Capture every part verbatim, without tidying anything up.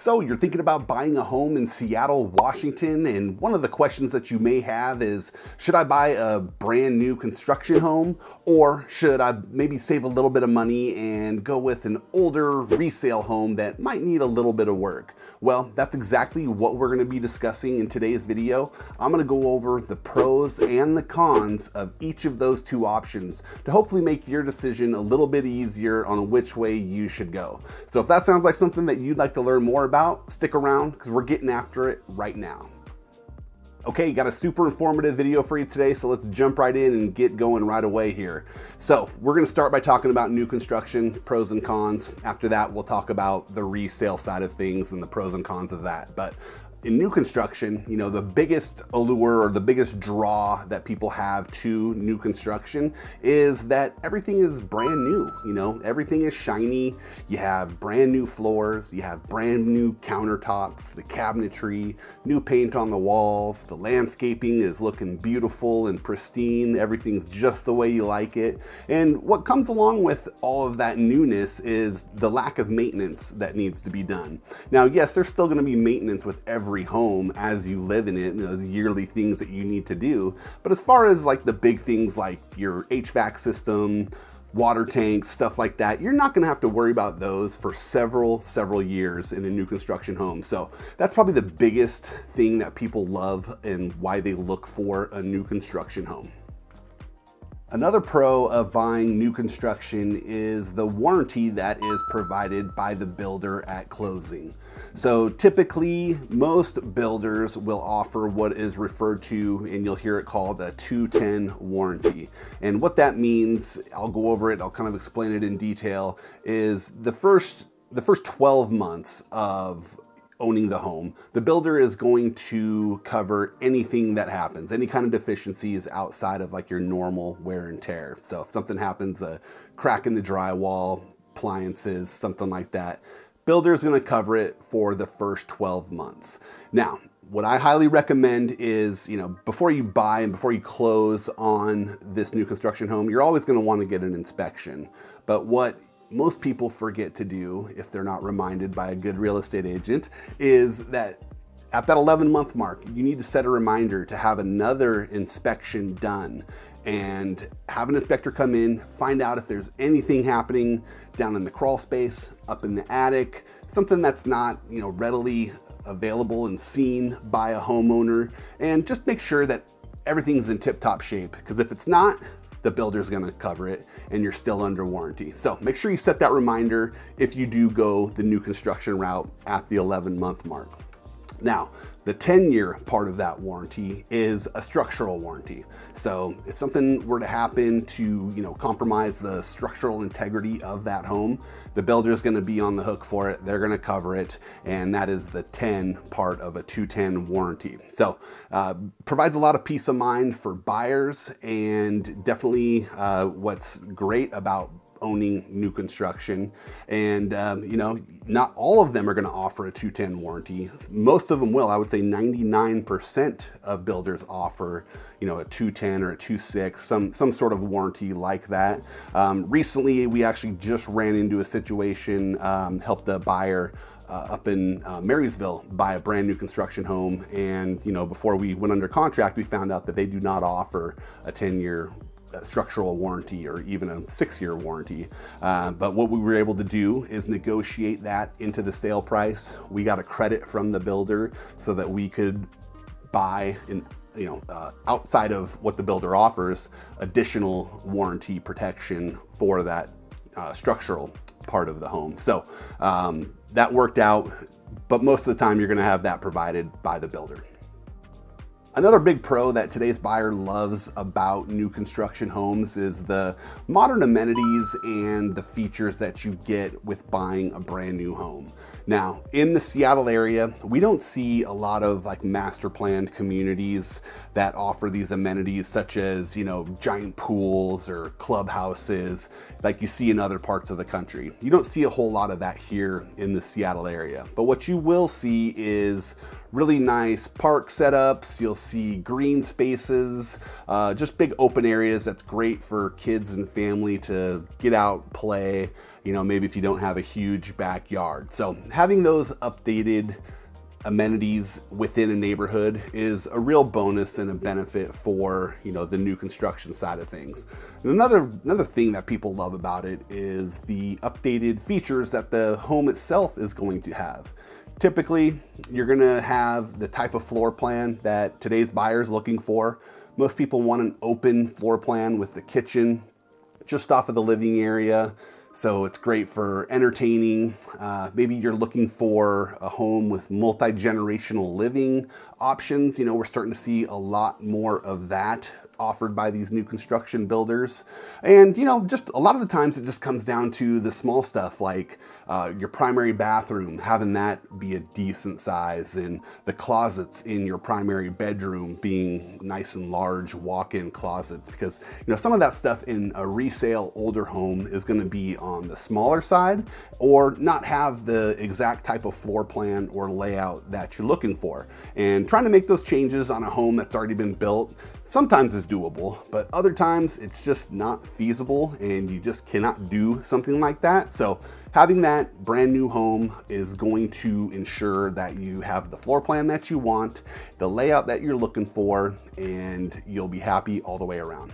So you're thinking about buying a home in Seattle, Washington, and one of the questions that you may have is, should I buy a brand new construction home, or should I maybe save a little bit of money and go with an older resale home that might need a little bit of work? Well, that's exactly what we're going to be discussing in today's video. I'm going to go over the pros and the cons of each of those two options to hopefully make your decision a little bit easier on which way you should go. So if that sounds like something that you'd like to learn more about, about, stick around because we're getting after it right now. Okay, got a super informative video for you today, so let's jump right in and get going right away here. So we're gonna start by talking about new construction, pros and cons. After that, we'll talk about the resale side of things and the pros and cons of that. But in new construction, you know, the biggest allure or the biggest draw that people have to new construction is that everything is brand new. You know, everything is shiny. You have brand new floors, you have brand new countertops, the cabinetry, new paint on the walls, the landscaping is looking beautiful and pristine. Everything's just the way you like it. And what comes along with all of that newness is the lack of maintenance that needs to be done. Now, yes, there's still going to be maintenance with every every home as you live in it, and those yearly things that you need to do. But as far as like the big things like your H V A C system, water tanks, stuff like that, you're not gonna have to worry about those for several, several years in a new construction home. So that's probably the biggest thing that people love and why they look for a new construction home. Another pro of buying new construction is the warranty that is provided by the builder at closing. So typically, most builders will offer what is referred to, and you'll hear it called a two ten warranty. And what that means, I'll go over it, I'll kind of explain it in detail, is the first, the first twelve months of owning the home, the builder is going to cover anything that happens, any kind of deficiencies outside of like your normal wear and tear. So if something happens, a crack in the drywall, appliances, something like that, builder is going to cover it for the first twelve months. Now, what I highly recommend is, you know, before you buy and before you close on this new construction home, you're always going to want to get an inspection. But what most people forget to do, if they're not reminded by a good real estate agent, is that at that eleven month mark, you need to set a reminder to have another inspection done and have an inspector come in, find out if there's anything happening down in the crawl space, up in the attic, something that's not, you know, readily available and seen by a homeowner, and just make sure that everything's in tip-top shape, because if it's not, the builder's gonna cover it and you're still under warranty. So make sure you set that reminder if you do go the new construction route at the eleven month mark. Now, the ten year part of that warranty is a structural warranty. So if something were to happen to, you know, compromise the structural integrity of that home, the builder is going to be on the hook for it. They're going to cover it. And that is the ten part of a two ten warranty. So uh, provides a lot of peace of mind for buyers, and definitely uh, what's great about owning new construction. And um, you know, not all of them are gonna offer a two ten warranty. Most of them will. I would say ninety-nine percent of builders offer, you know, a two ten or a two six, some, some sort of warranty like that. Um, recently, we actually just ran into a situation, um, helped a buyer Uh, up in uh, Marysville buy a brand new construction home. And you know, before we went under contract, we found out that they do not offer a ten year A structural warranty or even a six year warranty. Uh, but what we were able to do is negotiate that into the sale price. We got a credit from the builder so that we could buy an, you know, uh, outside of what the builder offers, additional warranty protection for that uh, structural part of the home. So um, that worked out, but most of the time you're gonna have that provided by the builder. Another big pro that today's buyer loves about new construction homes is the modern amenities and the features that you get with buying a brand new home. Now, in the Seattle area, we don't see a lot of like master planned communities that offer these amenities, such as, you know, giant pools or clubhouses like you see in other parts of the country. You don't see a whole lot of that here in the Seattle area. But what you will see is really nice park setups. You'll see green spaces, uh, just big open areas that's great for kids and family to get out, play, you know, maybe if you don't have a huge backyard. So having those updated amenities within a neighborhood is a real bonus and a benefit for, you know, the new construction side of things. And another another thing that people love about it is the updated features that the home itself is going to have. Typically, you're gonna have the type of floor plan that today's buyer's looking for. Most people want an open floor plan with the kitchen just off of the living area. So it's great for entertaining. Uh, maybe you're looking for a home with multi-generational living options. You know, we're starting to see a lot more of that offered by these new construction builders. And, you know, just a lot of the times it just comes down to the small stuff like uh, your primary bathroom, having that be a decent size, and the closets in your primary bedroom being nice and large walk-in closets, because, you know, some of that stuff in a resale older home is gonna be on the smaller side or not have the exact type of floor plan or layout that you're looking for. And trying to make those changes on a home that's already been built sometimes is doable, but other times it's just not feasible and you just cannot do something like that. So having that brand new home is going to ensure that you have the floor plan that you want, the layout that you're looking for, and you'll be happy all the way around.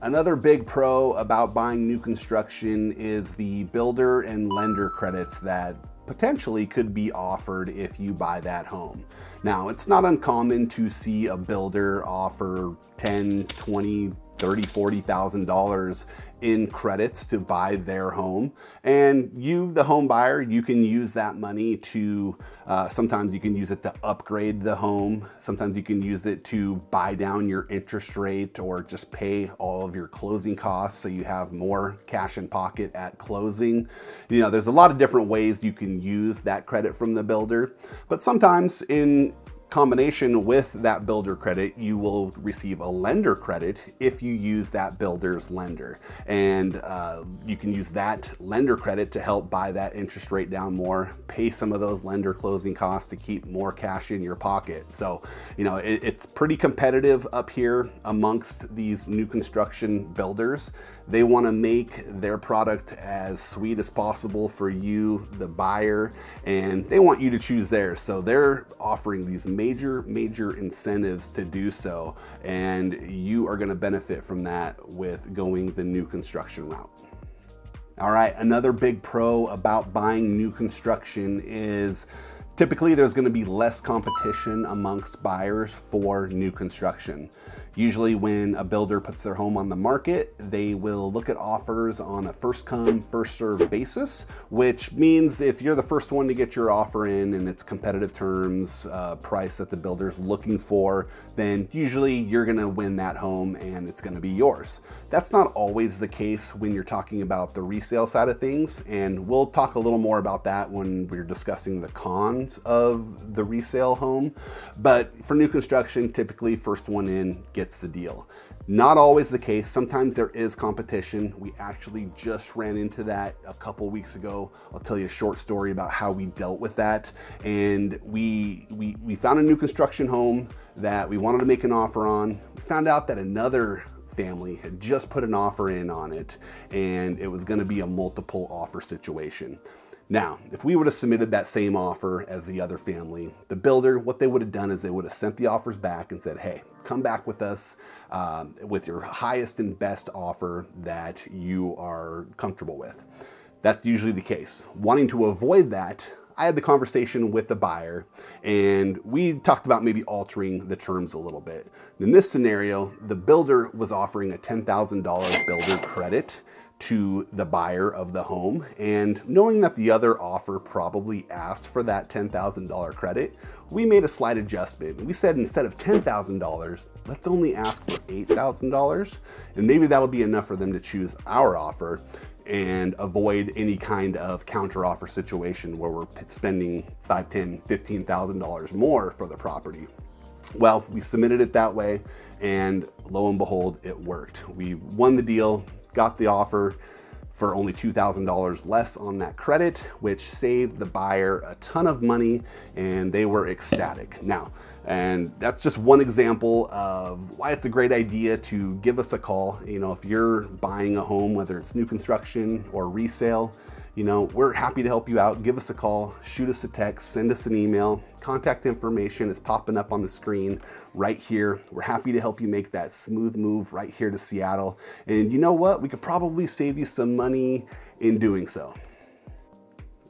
Another big pro about buying new construction is the builder and lender credits that potentially could be offered if you buy that home. Now, it's not uncommon to see a builder offer ten, twenty, thirty, forty thousand dollars in credits to buy their home. And you, the home buyer, you can use that money to, uh, sometimes you can use it to upgrade the home. Sometimes you can use it to buy down your interest rate or just pay all of your closing costs so you have more cash in pocket at closing. You know, there's a lot of different ways you can use that credit from the builder, but sometimes in combination with that builder credit, you will receive a lender credit if you use that builder's lender. And uh, you can use that lender credit to help buy that interest rate down more, pay some of those lender closing costs to keep more cash in your pocket. So, you know, it, it's pretty competitive up here amongst these new construction builders. They want to make their product as sweet as possible for you, the buyer, and they want you to choose theirs. So they're offering these major, major incentives to do so, and you are going to benefit from that with going the new construction route. All right, another big pro about buying new construction is typically there's going to be less competition amongst buyers for new construction. Usually when a builder puts their home on the market, they will look at offers on a first come, first served basis, which means if you're the first one to get your offer in and it's competitive terms, uh, price that the builder's looking for, then usually you're gonna win that home and it's gonna be yours. That's not always the case when you're talking about the resale side of things. And we'll talk a little more about that when we're discussing the cons of the resale home. But for new construction, typically first one in gets It's the deal. Not always the case. Sometimes there is competition. We actually just ran into that a couple weeks ago. I'll tell you a short story about how we dealt with that. And we, we, we found a new construction home that we wanted to make an offer on. We found out that another family had just put an offer in on it, and it was going to be a multiple offer situation. Now, if we would have submitted that same offer as the other family, the builder, what they would have done is they would have sent the offers back and said, hey, come back with us um, with your highest and best offer that you are comfortable with. That's usually the case. Wanting to avoid that, I had the conversation with the buyer and we talked about maybe altering the terms a little bit. In this scenario, the builder was offering a ten thousand dollar builder credit to the buyer of the home, and knowing that the other offer probably asked for that ten thousand dollar credit, we made a slight adjustment. We said instead of ten thousand dollars, let's only ask for eight thousand dollars, and maybe that'll be enough for them to choose our offer and avoid any kind of counter offer situation where we're spending five, ten, fifteen thousand dollars more for the property. Well, we submitted it that way, and lo and behold, it worked. We won the deal, got the offer for only two thousand dollars less on that credit, which saved the buyer a ton of money, and they were ecstatic. Now, And that's just one example of why it's a great idea to give us a call. You know, if you're buying a home, whether it's new construction or resale, you know, we're happy to help you out. Give us a call, shoot us a text, send us an email. Contact information is popping up on the screen right here. We're happy to help you make that smooth move right here to Seattle. And you know what? We could probably save you some money in doing so.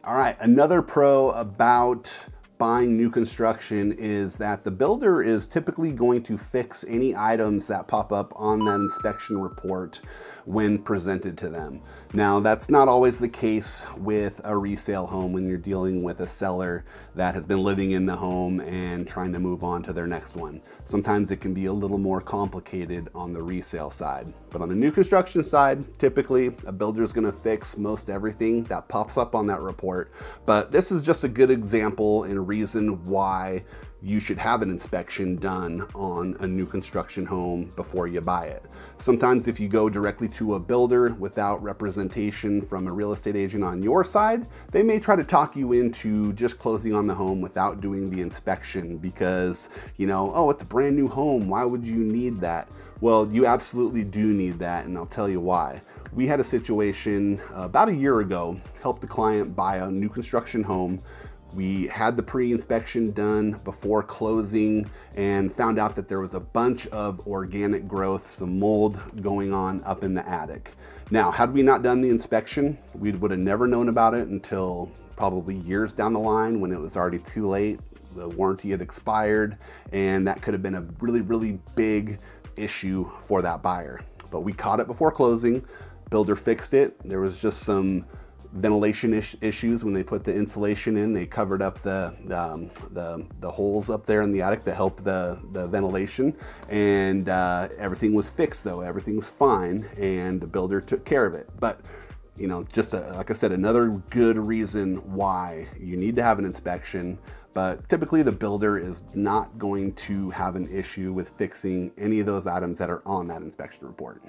All right, another pro about buying new construction is that the builder is typically going to fix any items that pop up on that inspection report when presented to them. Now, that's not always the case with a resale home when you're dealing with a seller that has been living in the home and trying to move on to their next one. Sometimes it can be a little more complicated on the resale side. But on the new construction side, typically a builder is going to fix most everything that pops up on that report. But this is just a good example and reason why you should have an inspection done on a new construction home before you buy it. Sometimes if you go directly to a builder without representation from a real estate agent on your side, they may try to talk you into just closing on the home without doing the inspection because, you know, oh, it's a brand new home. Why would you need that? Well, you absolutely do need that, and I'll tell you why. We had a situation about a year ago, helped the client buy a new construction home. We had the pre-inspection done before closing and found out that there was a bunch of organic growth, some mold going on up in the attic. Now, had we not done the inspection, we would have never known about it until probably years down the line when it was already too late. The warranty had expired, and that could have been a really, really big issue for that buyer. But we caught it before closing. Builder fixed it. There was just some ventilation is issues when they put the insulation in. They covered up the um, the, the holes up there in the attic to help the, the ventilation. And uh, everything was fixed though. Everything was fine, and the builder took care of it. But you know, just a, like I said, another good reason why you need to have an inspection. But typically the builder is not going to have an issue with fixing any of those items that are on that inspection report.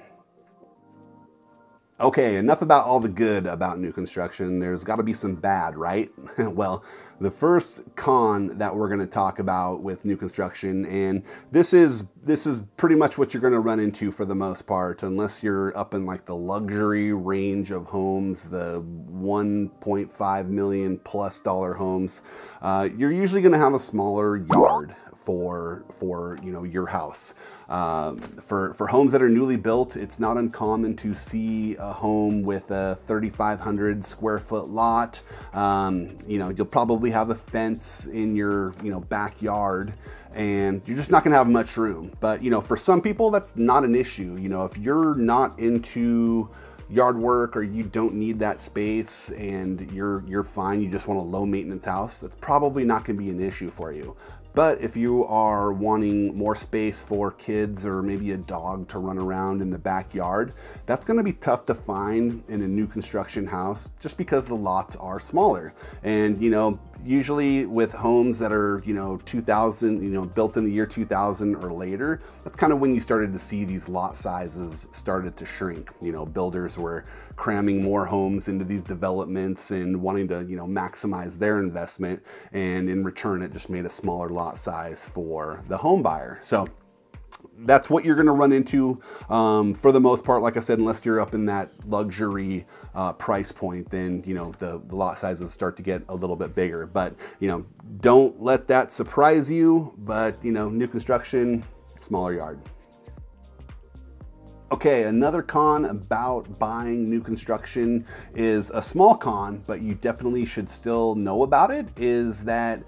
Okay, enough about all the good about new construction. There's got to be some bad, right? Well, the first con that we're going to talk about with new construction, and this is this is pretty much what you're going to run into for the most part, unless you're up in like the luxury range of homes, the one point five million plus dollar homes, uh, you're usually going to have a smaller yard for for you know your house. Um, for, for homes that are newly built, it's not uncommon to see a home with a thirty-five hundred square foot lot. Um, you know, you'll probably have a fence in your, you know, backyard, and you're just not gonna have much room. But, you know, for some people, that's not an issue. You know, if you're not into yard work or you don't need that space and you're, you're fine, you just want a low maintenance house, that's probably not gonna be an issue for you. But if you are wanting more space for kids or maybe a dog to run around in the backyard, that's gonna be tough to find in a new construction house just because the lots are smaller. And you know, usually with homes that are, you know, two thousand, you know, built in the year two thousand or later, that's kind of when you started to see these lot sizes started to shrink. You know, builders were cramming more homes into these developments and wanting to, you know, maximize their investment. And in return, it just made a smaller lot size for the home buyer. So that's what you're going to run into um, for the most part. Like I said, unless you're up in that luxury uh, price point, then, you know, the, the lot sizes start to get a little bit bigger. But, you know, don't let that surprise you. But, you know, new construction, smaller yard. Okay, another con about buying new construction is a small con, but you definitely should still know about it, is that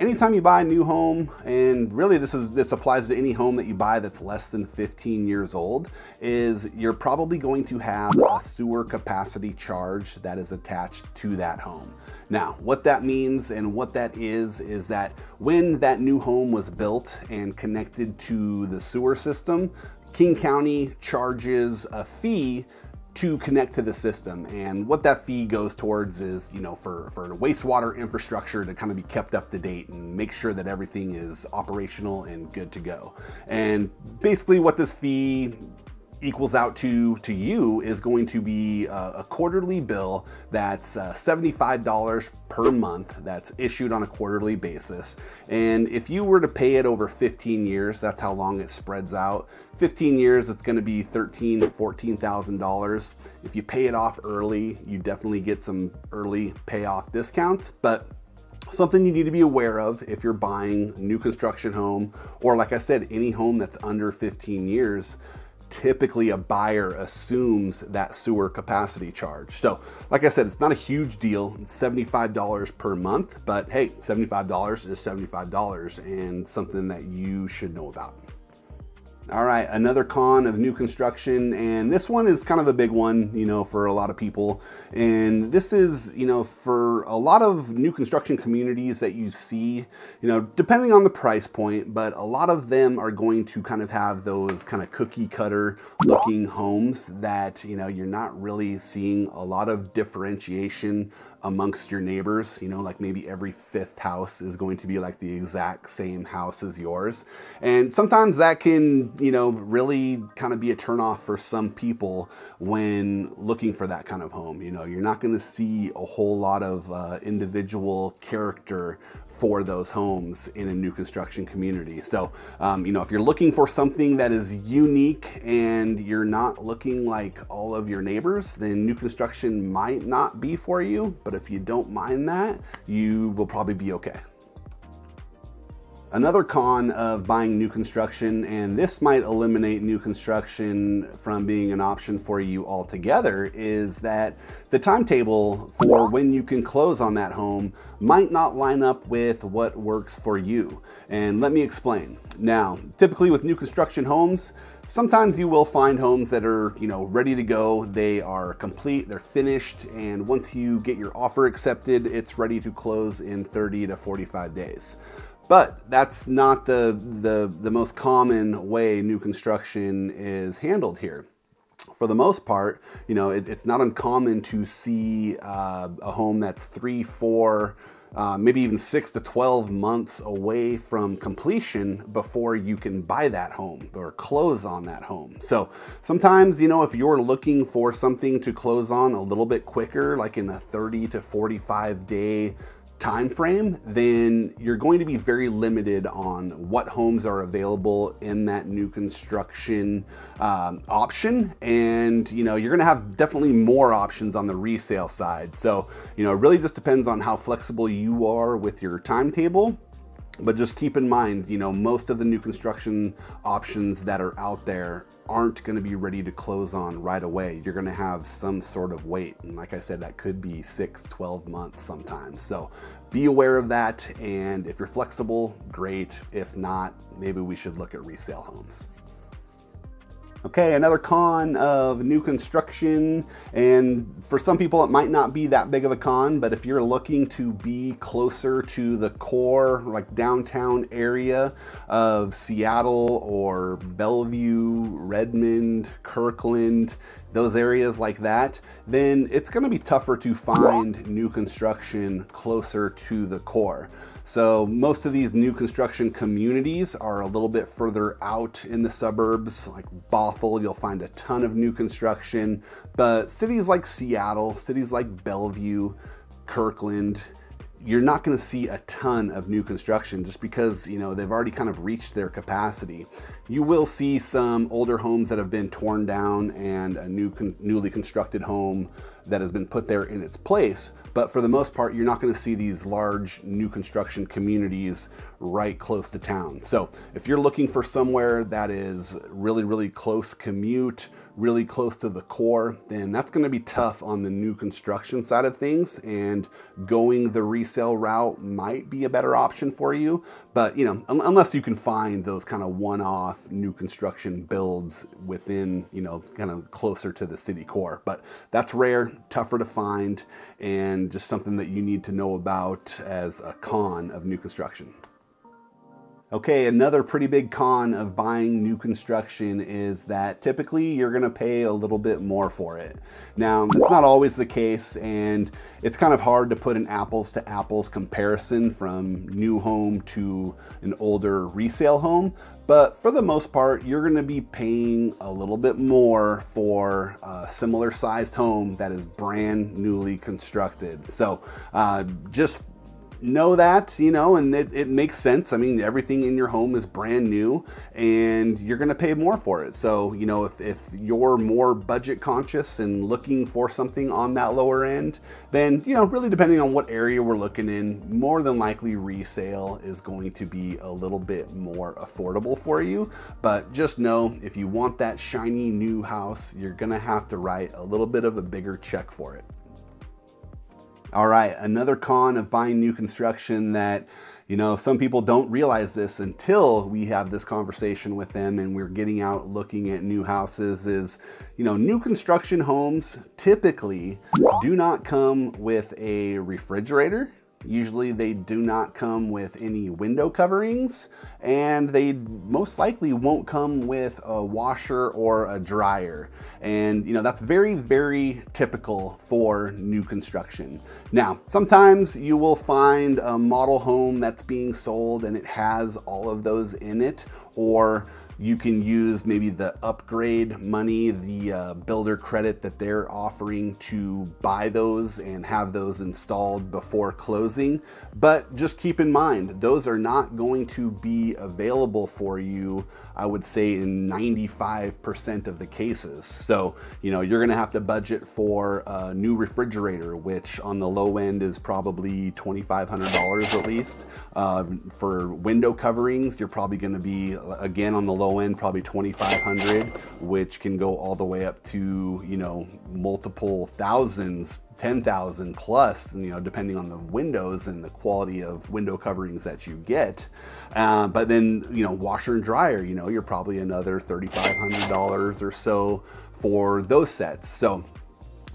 anytime you buy a new home, and really this is this applies to any home that you buy that's less than fifteen years old, is you're probably going to have a sewer capacity charge that is attached to that home. Now, what that means and what that is, is that when that new home was built and connected to the sewer system, King County charges a fee to connect to the system. And what that fee goes towards is, you know, for, for wastewater infrastructure to kind of be kept up to date and make sure that everything is operational and good to go. And basically what this fee equals out to, to you is going to be a, a quarterly bill that's uh, seventy-five dollars per month that's issued on a quarterly basis. And if you were to pay it over fifteen years, that's how long it spreads out. fifteen years, it's gonna be thirteen thousand to fourteen thousand dollars. If you pay it off early, you definitely get some early payoff discounts, but something you need to be aware of if you're buying new construction home, or like I said, any home that's under fifteen years, typically a buyer assumes that sewer capacity charge. So like I said, it's not a huge deal. It's seventy-five dollars per month, but hey, seventy-five dollars is seventy-five dollars and something that you should know about. All right, another con of new construction, and this one is kind of a big one, you know, for a lot of people. And this is, you know, for a lot of new construction communities that you see, you know, depending on the price point, but a lot of them are going to kind of have those kind of cookie cutter looking homes that, you know, you're not really seeing a lot of differentiation amongst your neighbors. You know, like maybe every fifth house is going to be like the exact same house as yours. And sometimes that can, you know, really kind of be a turnoff for some people when looking for that kind of home. You know, you're not going to see a whole lot of uh, individual character for those homes in a new construction community. So, um, you know, if you're looking for something that is unique and you're not looking like all of your neighbors, then new construction might not be for you. But if you don't mind that, you will probably be okay. Another con of buying new construction, and this might eliminate new construction from being an option for you altogether, is that the timetable for when you can close on that home might not line up with what works for you. And let me explain. Now, typically with new construction homes, sometimes you will find homes that are, you know, ready to go. They are complete, they're finished, and once you get your offer accepted, it's ready to close in thirty to forty-five days. But that's not the, the, the most common way new construction is handled here. For the most part, you know, it, it's not uncommon to see uh, a home that's three, four, Uh, maybe even six to twelve months away from completion before you can buy that home or close on that home. So sometimes, you know, if you're looking for something to close on a little bit quicker, like in a thirty to forty-five day time frame, then you're going to be very limited on what homes are available in that new construction um, option. And, you know, you're gonna have definitely more options on the resale side. So, you know, it really just depends on how flexible you are with your timetable. But just keep in mind, you know, most of the new construction options that are out there aren't going to be ready to close on right away. You're going to have some sort of wait. And like I said, that could be six, twelve months sometimes. So be aware of that. And if you're flexible, great. If not, maybe we should look at resale homes. Okay, another con of new construction, and for some people it might not be that big of a con, but if you're looking to be closer to the core, like downtown area of Seattle or Bellevue, Redmond, Kirkland, those areas like that, then it's gonna be tougher to find new construction closer to the core. So most of these new construction communities are a little bit further out in the suburbs, like Bothell, you'll find a ton of new construction, but cities like Seattle, cities like Bellevue, Kirkland, you're not going to see a ton of new construction just because, you know, they've already kind of reached their capacity. You will see some older homes that have been torn down and a new con newly constructed home that has been put there in its place. But for the most part, you're not going to see these large new construction communities right close to town. So if you're looking for somewhere that is really, really close commute, really close to the core, then that's going to be tough on the new construction side of things, and going the resale route might be a better option for you. But, you know, un unless you can find those kind of one-off new construction builds within, you know, kind of closer to the city core, but that's rare, tougher to find, and just something that you need to know about as a con of new construction. Okay, another pretty big con of buying new construction is that typically you're gonna pay a little bit more for it. Now, that's not always the case, and it's kind of hard to put an apples to apples comparison from new home to an older resale home, but for the most part, you're gonna be paying a little bit more for a similar sized home that is brand newly constructed. So uh, just know that, you know, and it, it makes sense. I mean, everything in your home is brand new and you're going to pay more for it. So, you know, if, if you're more budget conscious and looking for something on that lower end, then, you know, really depending on what area we're looking in, more than likely resale is going to be a little bit more affordable for you. But just know, if you want that shiny new house, you're going to have to write a little bit of a bigger check for it. All right, another con of buying new construction that, you know, some people don't realize this until we have this conversation with them and we're getting out looking at new houses is, you know, new construction homes typically do not come with a refrigerator. Usually they do not come with any window coverings, and they most likely won't come with a washer or a dryer. And you know, that's very, very typical for new construction. Now, sometimes you will find a model home that's being sold and it has all of those in it, or you can use maybe the upgrade money, the uh, builder credit that they're offering to buy those and have those installed before closing. But just keep in mind, those are not going to be available for you, I would say, in ninety-five percent of the cases. So, you know, you're gonna have to budget for a new refrigerator, which on the low end is probably twenty-five hundred dollars at least. Uh, for window coverings, you're probably gonna be, again, on the low end, probably twenty-five hundred, which can go all the way up to, you know, multiple thousands, ten thousand plus, you know, depending on the windows and the quality of window coverings that you get. Uh, but then, you know, washer and dryer, you know, you're probably another thirty-five hundred dollars or so for those sets. So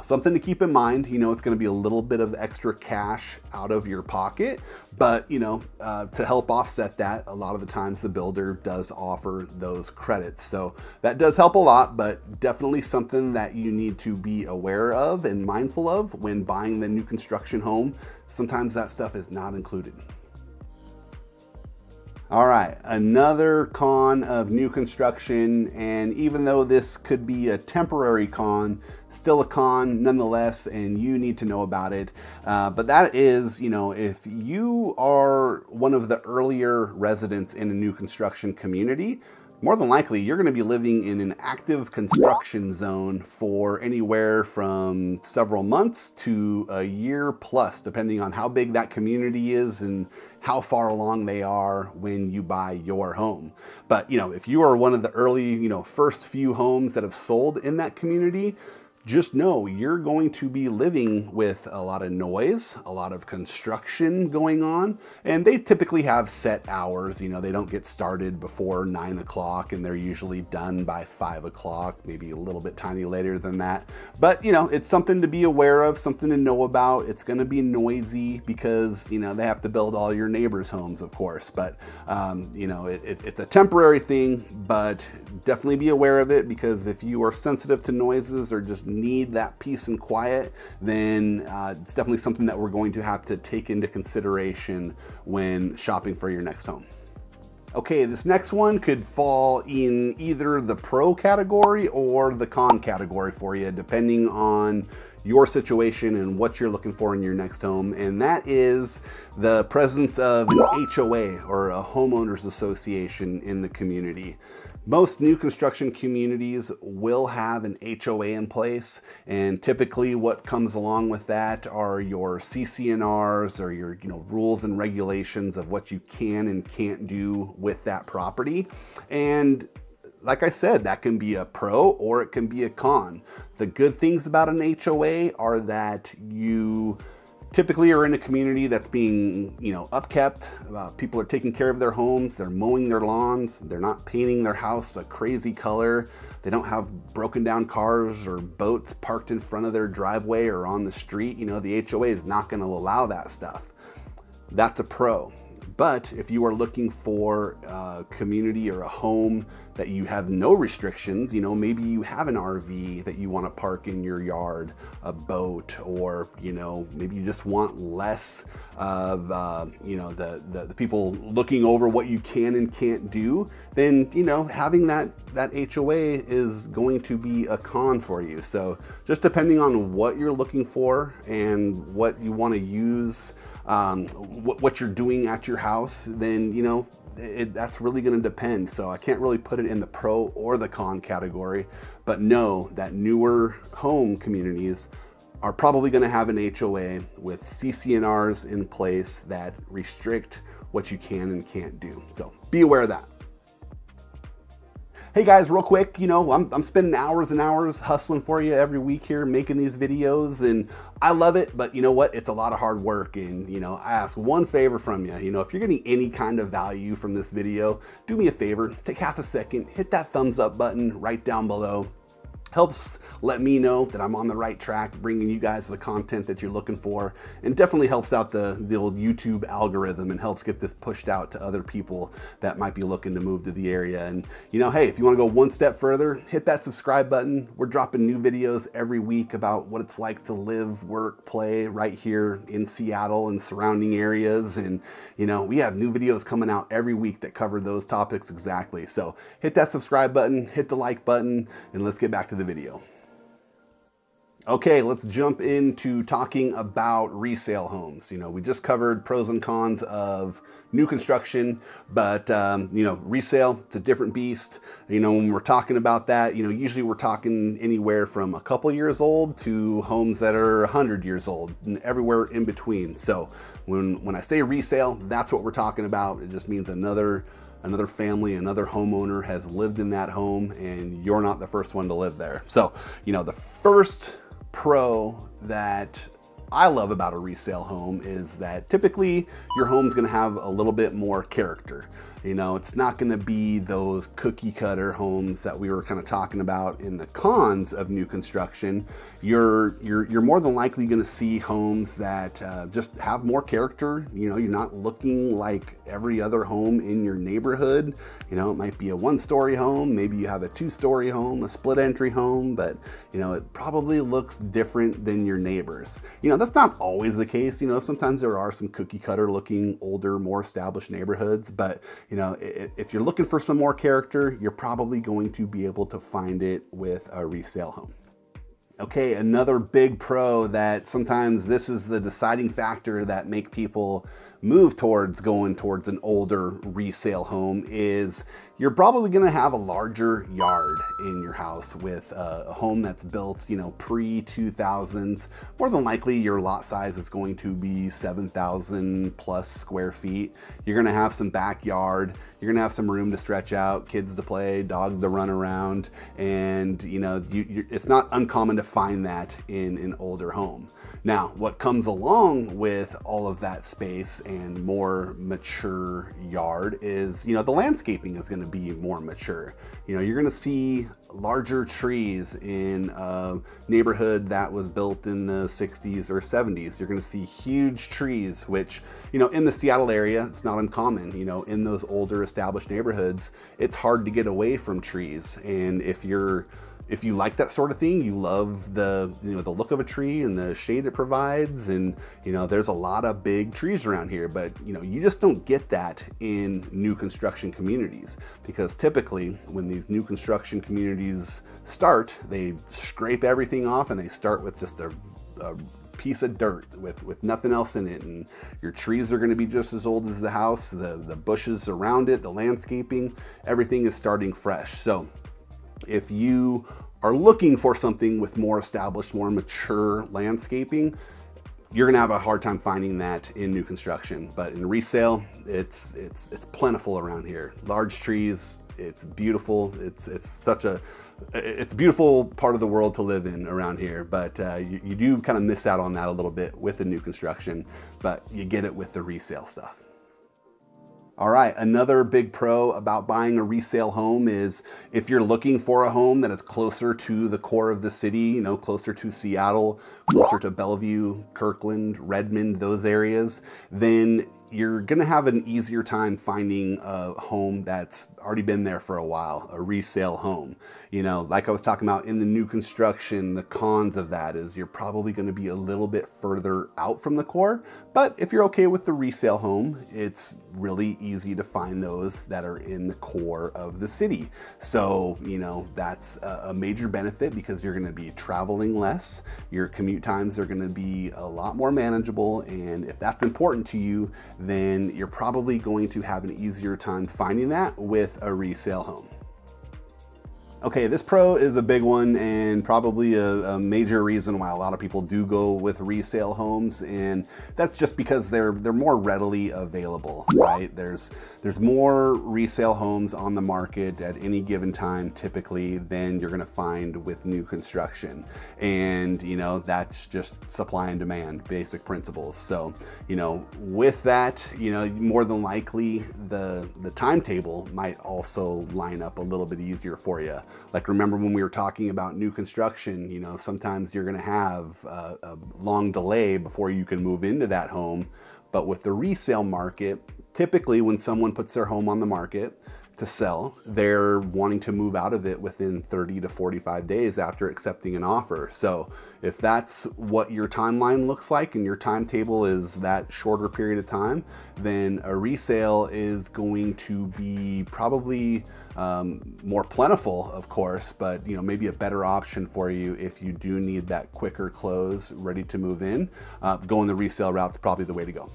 something to keep in mind, you know, it's going to be a little bit of extra cash out of your pocket, but, you know, uh, to help offset that, a lot of the times the builder does offer those credits. So that does help a lot, but definitely something that you need to be aware of and mindful of when buying the new construction home. Sometimes that stuff is not included. All right, another con of new construction, and even though this could be a temporary con, still a con nonetheless, and you need to know about it. Uh, but that is, you know, if you are one of the earlier residents in a new construction community, more than likely, you're going to be living in an active construction zone for anywhere from several months to a year plus, depending on how big that community is and how far along they are when you buy your home. But, you know, if you are one of the early, you know, first few homes that have sold in that community, just know you're going to be living with a lot of noise, a lot of construction going on, and they typically have set hours. You know, they don't get started before nine o'clock and they're usually done by five o'clock, maybe a little bit tiny later than that. But, you know, it's something to be aware of, something to know about. It's gonna be noisy because, you know, they have to build all your neighbors' homes, of course. But, um, you know, it, it, it's a temporary thing, but definitely be aware of it, because if you are sensitive to noises or just need that peace and quiet, then uh, it's definitely something that we're going to have to take into consideration when shopping for your next home. Okay, this next one could fall in either the pro category or the con category for you, depending on your situation and what you're looking for in your next home. And that is the presence of an H O A, or a homeowners association, in the community. Most new construction communities will have an H O A in place, and typically what comes along with that are your C C N Rs, or your, you know, rules and regulations of what you can and can't do with that property. And like I said, that can be a pro or it can be a con. The good things about an H O A are that you typically are in a community that's being, you know, upkept. Uh, people are taking care of their homes, they're mowing their lawns, they're not painting their house a crazy color, they don't have broken down cars or boats parked in front of their driveway or on the street. You know, the H O A is not going to allow that stuff. That's a pro. But if you are looking for a community or a home that you have no restrictions, you know, maybe you have an R V that you want to park in your yard, a boat, or, you know, maybe you just want less of, uh, you know, the, the, the people looking over what you can and can't do, then, you know, having that, that H O A is going to be a con for you. So just depending on what you're looking for and what you want to use, um, what, what you're doing at your house, then, you know, It, that's really going to depend. So I can't really put it in the pro or the con category, but know that newer home communities are probably going to have an H O A with C C N Rs in place that restrict what you can and can't do. So be aware of that. Hey guys, real quick, you know, I'm, I'm spending hours and hours hustling for you every week here, making these videos, and I love it, but you know what? It's a lot of hard work, and you know, I ask one favor from you. You know, if you're getting any kind of value from this video, do me a favor, take half a second, hit that thumbs up button right down below. Helps let me know that I'm on the right track, bringing you guys the content that you're looking for, and definitely helps out the, the old YouTube algorithm and helps get this pushed out to other people that might be looking to move to the area. And you know, hey, if you want to go one step further, hit that subscribe button. We're dropping new videos every week about what it's like to live, work, play right here in Seattle and surrounding areas. And you know, we have new videos coming out every week that cover those topics exactly. So hit that subscribe button, hit the like button, and let's get back to the video. Okay, let's jump into talking about resale homes. You know, we just covered pros and cons of new construction, but um, you know, resale, it's a different beast. You know, when we're talking about that, you know, usually we're talking anywhere from a couple years old to homes that are one hundred years old and everywhere in between. So when, when I say resale, that's what we're talking about. It just means another Another family, another homeowner has lived in that home and you're not the first one to live there. So, you know, the first pro that I love about a resale home is that typically your home's gonna have a little bit more character. You know, it's not gonna be those cookie cutter homes that we were kind of talking about in the cons of new construction. You're, you're, you're more than likely gonna see homes that uh, just have more character. You know, you're not looking like every other home in your neighborhood. You know, it might be a one-story home, maybe you have a two-story home, a split entry home, but you know, it probably looks different than your neighbors. You know, that's not always the case. You know, sometimes there are some cookie cutter looking older, more established neighborhoods, but you know, if you're looking for some more character, you're probably going to be able to find it with a resale home. Okay, another big pro that sometimes this is the deciding factor that make people move towards going towards an older resale home is you're probably gonna have a larger yard in your house with a home that's built, you know, pre two thousands. More than likely your lot size is going to be seven thousand plus square feet. You're gonna have some backyard. You're gonna have some room to stretch out, kids to play, dog to run around. And you know, you, you, it's not uncommon to find that in an older home. Now, what comes along with all of that space and more mature yard is, you know, the landscaping is gonna be more mature. You know, you're gonna see larger trees in a neighborhood that was built in the sixties or seventies. You're gonna see huge trees, which, you know, in the Seattle area, it's not uncommon. You know, in those older established neighborhoods, it's hard to get away from trees. And if you're If you like that sort of thing, you love the, you know, the look of a tree and the shade it provides. And, you know, there's a lot of big trees around here, but, you know, you just don't get that in new construction communities, because typically when these new construction communities start, they scrape everything off and they start with just a, a piece of dirt with, with nothing else in it. And your trees are going to be just as old as the house, the, the bushes around it, the landscaping, everything is starting fresh. So if you are looking for something with more established, more mature landscaping, you're gonna have a hard time finding that in new construction. But in resale, it's it's it's plentiful around here. Large trees, it's beautiful. It's it's such a it's a beautiful part of the world to live in around here. But uh, you, you do kind of miss out on that a little bit with the new construction, but you get it with the resale stuff. All right, another big pro about buying a resale home is if you're looking for a home that is closer to the core of the city, you know, closer to Seattle, closer to Bellevue, Kirkland, Redmond, those areas, then you're gonna have an easier time finding a home that's already been there for a while, a resale home. You know, like I was talking about in the new construction, the cons of that is you're probably gonna be a little bit further out from the core, but if you're okay with the resale home, it's really easy to find those that are in the core of the city. So, you know, that's a major benefit because you're gonna be traveling less, your commute times are gonna be a lot more manageable, and if that's important to you, then you're probably going to have an easier time finding that with a resale home. Okay, this pro is a big one and probably a, a major reason why a lot of people do go with resale homes, and that's just because they're they're more readily available, right? There's there's more resale homes on the market at any given time typically than you're gonna find with new construction, and you know that's just supply and demand, basic principles. So you know with that, you know more than likely the the timetable might also line up a little bit easier for you. Like, remember when we were talking about new construction, you know, sometimes you're going to have a, a long delay before you can move into that home. But with the resale market, typically when someone puts their home on the market to sell, they're wanting to move out of it within thirty to forty-five days after accepting an offer. So if that's what your timeline looks like and your timetable is that shorter period of time, then a resale is going to be probably um, more plentiful, of course, but you know maybe a better option for you if you do need that quicker close, ready to move in. Uh, going the resale route is probably the way to go.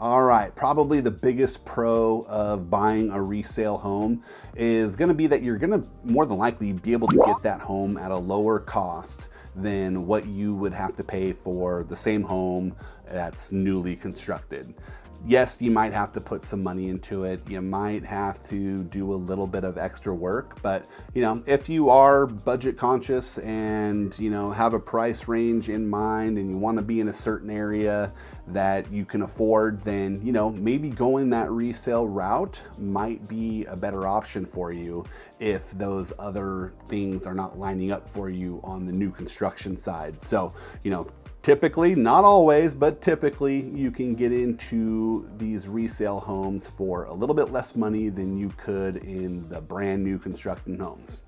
All right, probably the biggest pro of buying a resale home is gonna be that you're gonna more than likely be able to get that home at a lower cost than what you would have to pay for the same home that's newly constructed. Yes, you might have to put some money into it. You might have to do a little bit of extra work, but you know, if you are budget conscious and you know have a price range in mind and you want to be in a certain area that you can afford, then you know maybe going that resale route might be a better option for you if those other things are not lining up for you on the new construction side. So, you know, typically, not always, but typically you can get into these resale homes for a little bit less money than you could in the brand new construction homes.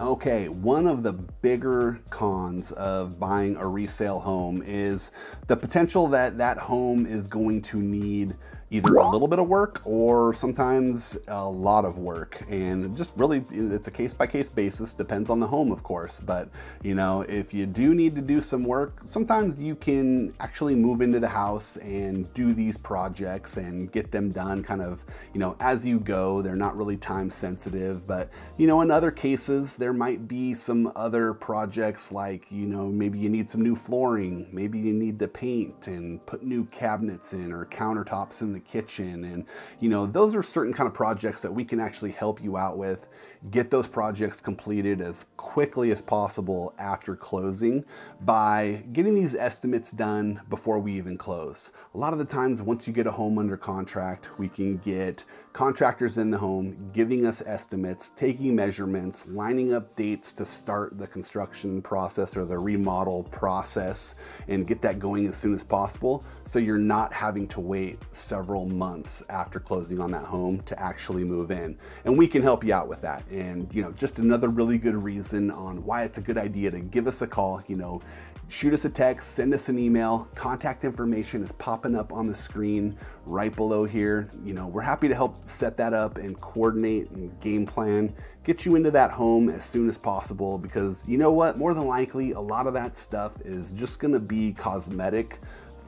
Okay, one of the bigger cons of buying a resale home is the potential that that home is going to need either a little bit of work or sometimes a lot of work. And just really, it's a case by case basis, depends on the home, of course. But you know, if you do need to do some work, sometimes you can actually move into the house and do these projects and get them done kind of, you know, as you go. They're not really time sensitive, but you know, in other cases, there might be some other projects like, you know, maybe you need some new flooring, maybe you need to paint and put new cabinets in or countertops in the kitchen. And you know those are certain kind of projects that we can actually help you out with. Get those projects completed as quickly as possible after closing by getting these estimates done before we even close. A lot of the times, once you get a home under contract, we can get contractors in the home giving us estimates, taking measurements, lining up dates to start the construction process or the remodel process, and get that going as soon as possible so you're not having to wait several months after closing on that home to actually move in. And we can help you out with that. And you know, just another really good reason on why it's a good idea to give us a call. You know, shoot us a text, send us an email. Contact information is popping up on the screen right below here. You know, we're happy to help set that up and coordinate and game plan, get you into that home as soon as possible, because you know what, more than likely, a lot of that stuff is just gonna be cosmetic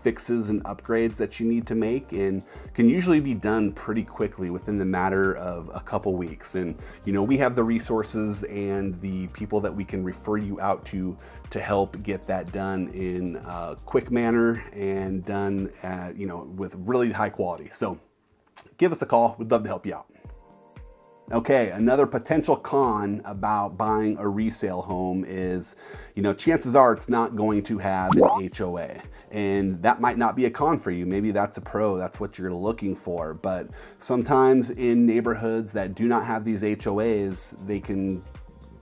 fixes and upgrades that you need to make and can usually be done pretty quickly within the matter of a couple weeks. And you know, we have the resources and the people that we can refer you out to to help get that done in a quick manner and done at, you know, with really high quality. So give us a call. We'd love to help you out. Okay, another potential con about buying a resale home is, you know, chances are it's not going to have an H O A. And that might not be a con for you. Maybe that's a pro, that's what you're looking for. But sometimes in neighborhoods that do not have these H O As, they can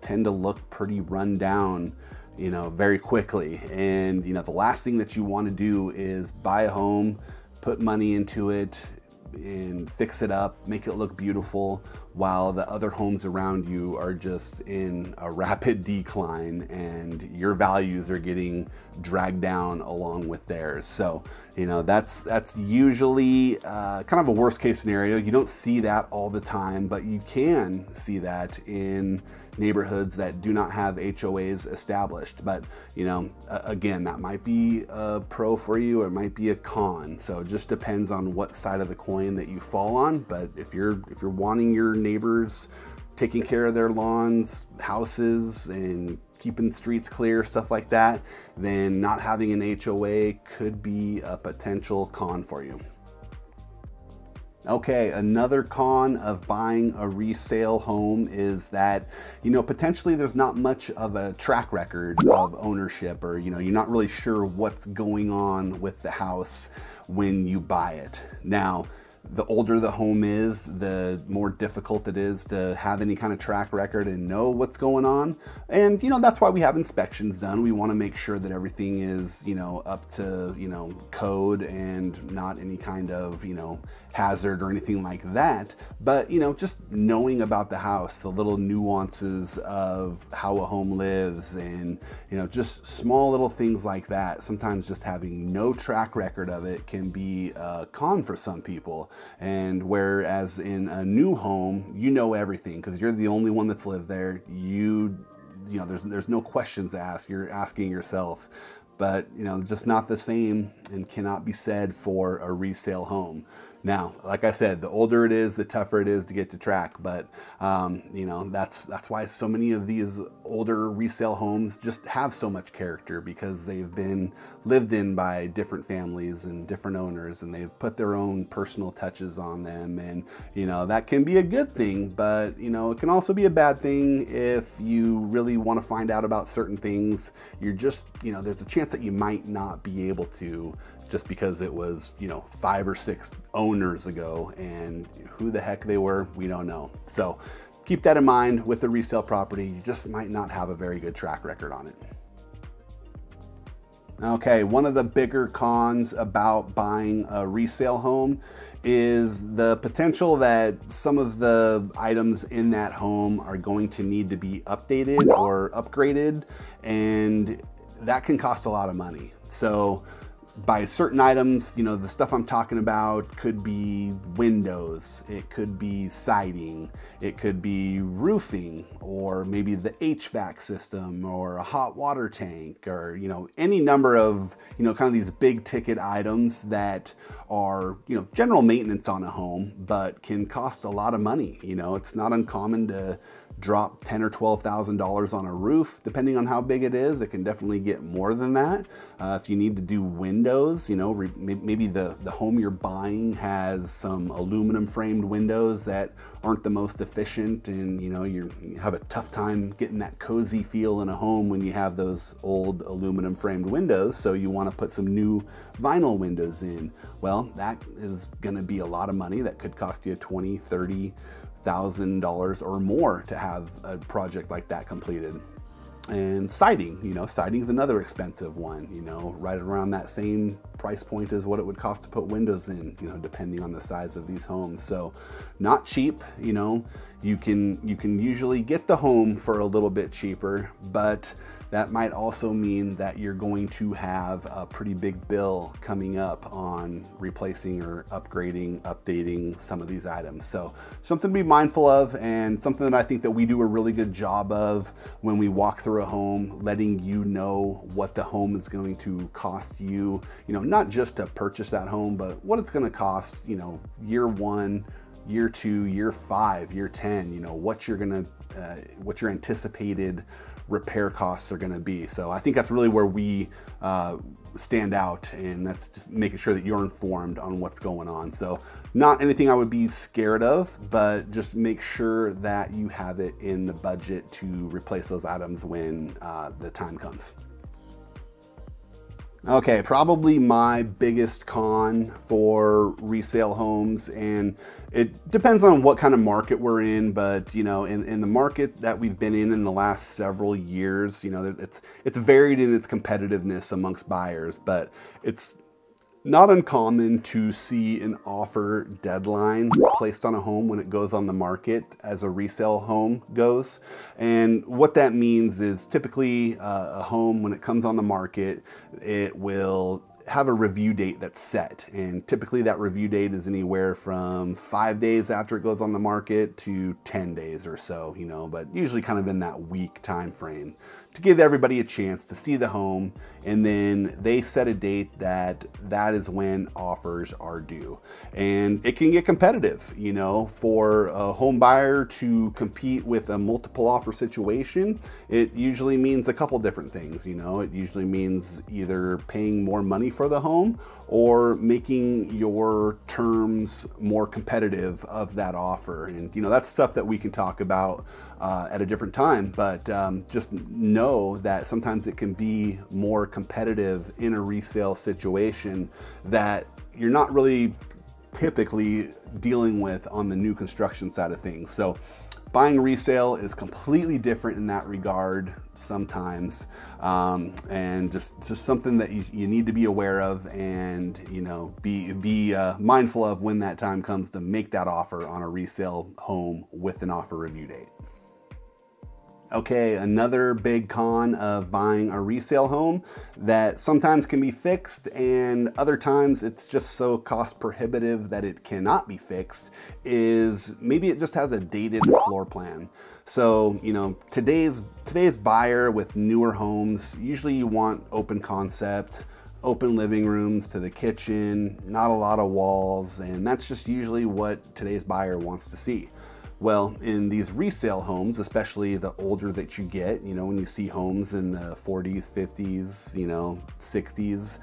tend to look pretty run down, you know, very quickly. And, you know, the last thing that you want to do is buy a home, put money into it and fix it up, make it look beautiful, while the other homes around you are just in a rapid decline and your values are getting dragged down along with theirs. So, you know, that's that's usually uh, kind of a worst case scenario. You don't see that all the time, but you can see that in neighborhoods that do not have H O As established. But, you know, again, that might be a pro for you, or it might be a con. So it just depends on what side of the coin that you fall on. But if you're if you're wanting your neighbors taking care of their lawns, houses, and keeping streets clear, stuff like that, then not having an H O A could be a potential con for you. Okay, another con of buying a resale home is that, you know, potentially there's not much of a track record of ownership, or, you know, you're not really sure what's going on with the house when you buy it. Now, the older the home is, the more difficult it is to have any kind of track record and know what's going on. And, you know, that's why we have inspections done. We want to make sure that everything is, you know, up to, you know, code and not any kind of, you know, hazard or anything like that. But, you know, just knowing about the house, the little nuances of how a home lives, and, you know, just small little things like that. Sometimes just having no track record of it can be a con for some people. And whereas in a new home, you know everything because you're the only one that's lived there. You, you know, there's, there's no questions to ask. You're asking yourself, but, you know, just not the same and cannot be said for a resale home. Now, like I said, the older it is, the tougher it is to get to track. But, um, you know, that's that's why so many of these older resale homes just have so much character, because they've been lived in by different families and different owners, and they've put their own personal touches on them. And, you know, that can be a good thing, but, you know, it can also be a bad thing if you really want to find out about certain things. You're just, you know, there's a chance that you might not be able to, just because it was, you know, five or six owners ago, and who the heck they were, we don't know. So keep that in mind with the resale property. You just might not have a very good track record on it. Okay, one of the bigger cons about buying a resale home is the potential that some of the items in that home are going to need to be updated or upgraded, and that can cost a lot of money. So by certain items, you know, the stuff I'm talking about could be windows, it could be siding, it could be roofing, or maybe the H V A C system, or a hot water tank, or, you know, any number of, you know, kind of these big ticket items that are, you know, general maintenance on a home, but can cost a lot of money. You know, it's not uncommon to drop ten or twelve thousand dollars on a roof, depending on how big it is. It can definitely get more than that. Uh, if you need to do windows, you know, re maybe the the home you're buying has some aluminum framed windows that aren't the most efficient, and, you know, you're, you have a tough time getting that cozy feel in a home when you have those old aluminum framed windows. So you want to put some new vinyl windows in. Well, that is going to be a lot of money. That could cost you twenty, thirty. thousand dollars or more to have a project like that completed. And siding, you know, siding is another expensive one, you know, right around that same price point as what it would cost to put windows in, you know, depending on the size of these homes. So not cheap, you know, you can, you can usually get the home for a little bit cheaper, but that might also mean that you're going to have a pretty big bill coming up on replacing or upgrading, updating some of these items. So something to be mindful of, and something that I think that we do a really good job of when we walk through a home, letting you know what the home is going to cost you, you know, not just to purchase that home, but what it's going to cost, you know, year one, year two, year five, year ten, you know, what you're going to, uh, what your anticipated repair costs are going to be. So I think that's really where we uh, stand out, and that's just making sure that you're informed on what's going on. So not anything I would be scared of, but just make sure that you have it in the budget to replace those items when uh, the time comes. Okay, probably my biggest con for resale homes, and it depends on what kind of market we're in, but, you know, in, in the market that we've been in in the last several years, you know, it's, it's varied in its competitiveness amongst buyers, but it's Not uncommon to see an offer deadline placed on a home when it goes on the market as a resale home goes. And what that means is typically uh, a home, when it comes on the market, it will have a review date that's set. And typically that review date is anywhere from five days after it goes on the market to ten days or so, you know, but usually kind of in that week time frame to give everybody a chance to see the home. And then they set a date that that is when offers are due. And it can get competitive, you know, for a home buyer to compete with a multiple offer situation. It usually means a couple different things, you know, it usually means either paying more money for for the home or making your terms more competitive of that offer. And you know, that's stuff that we can talk about uh, at a different time, but um, just know that sometimes it can be more competitive in a resale situation that you're not really typically dealing with on the new construction side of things. So buying resale is completely different in that regard sometimes, um, and just, just something that you, you need to be aware of, and you know, be, be uh, mindful of when that time comes to make that offer on a resale home with an offer review date. Okay, another big con of buying a resale home that sometimes can be fixed and other times it's just so cost prohibitive that it cannot be fixed is maybe it just has a dated floor plan. So, you know, today's, today's buyer with newer homes, usually you want open concept, open living rooms to the kitchen, not a lot of walls, and that's just usually what today's buyer wants to see. Well, in these resale homes, especially the older that you get, you know, when you see homes in the forties, fifties, you know, sixties,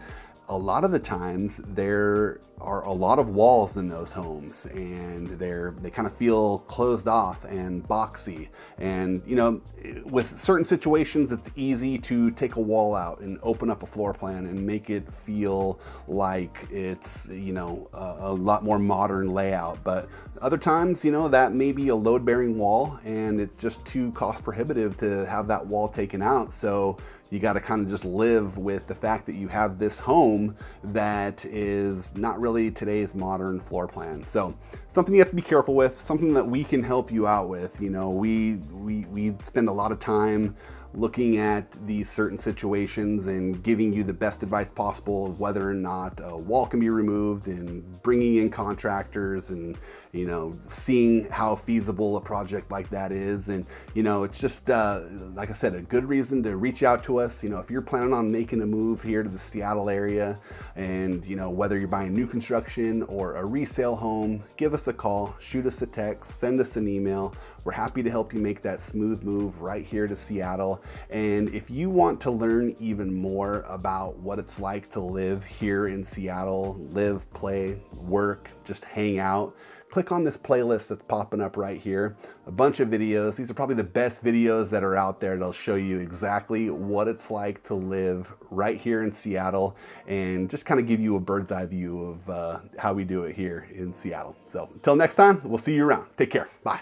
a lot of the times there are a lot of walls in those homes, and they're, they kind of feel closed off and boxy. And, you know, with certain situations, it's easy to take a wall out and open up a floor plan and make it feel like it's, you know, a, a lot more modern layout. But other times, you know, that may be a load-bearing wall and it's just too cost prohibitive to have that wall taken out. So you got to kind of just live with the fact that you have this home that is not really today's modern floor plan. So something you have to be careful with, something that we can help you out with. You know, we, we, we spend a lot of time looking at these certain situations and giving you the best advice possible of whether or not a wall can be removed, and bringing in contractors, and you know, seeing how feasible a project like that is. And you know, it's just uh, like I said, a good reason to reach out to us. You know, if you're planning on making a move here to the Seattle area, and you know, whether you're buying new construction or a resale home, give us a call, shoot us a text, send us an email. We're happy to help you make that smooth move right here to Seattle. And if you want to learn even more about what it's like to live here in Seattle, live, play, work, just hang out, click on this playlist that's popping up right here. A bunch of videos. These are probably the best videos that are out there. They'll show you exactly what it's like to live right here in Seattle, and just kind of give you a bird's eye view of uh, how we do it here in Seattle. So until next time, we'll see you around. Take care. Bye.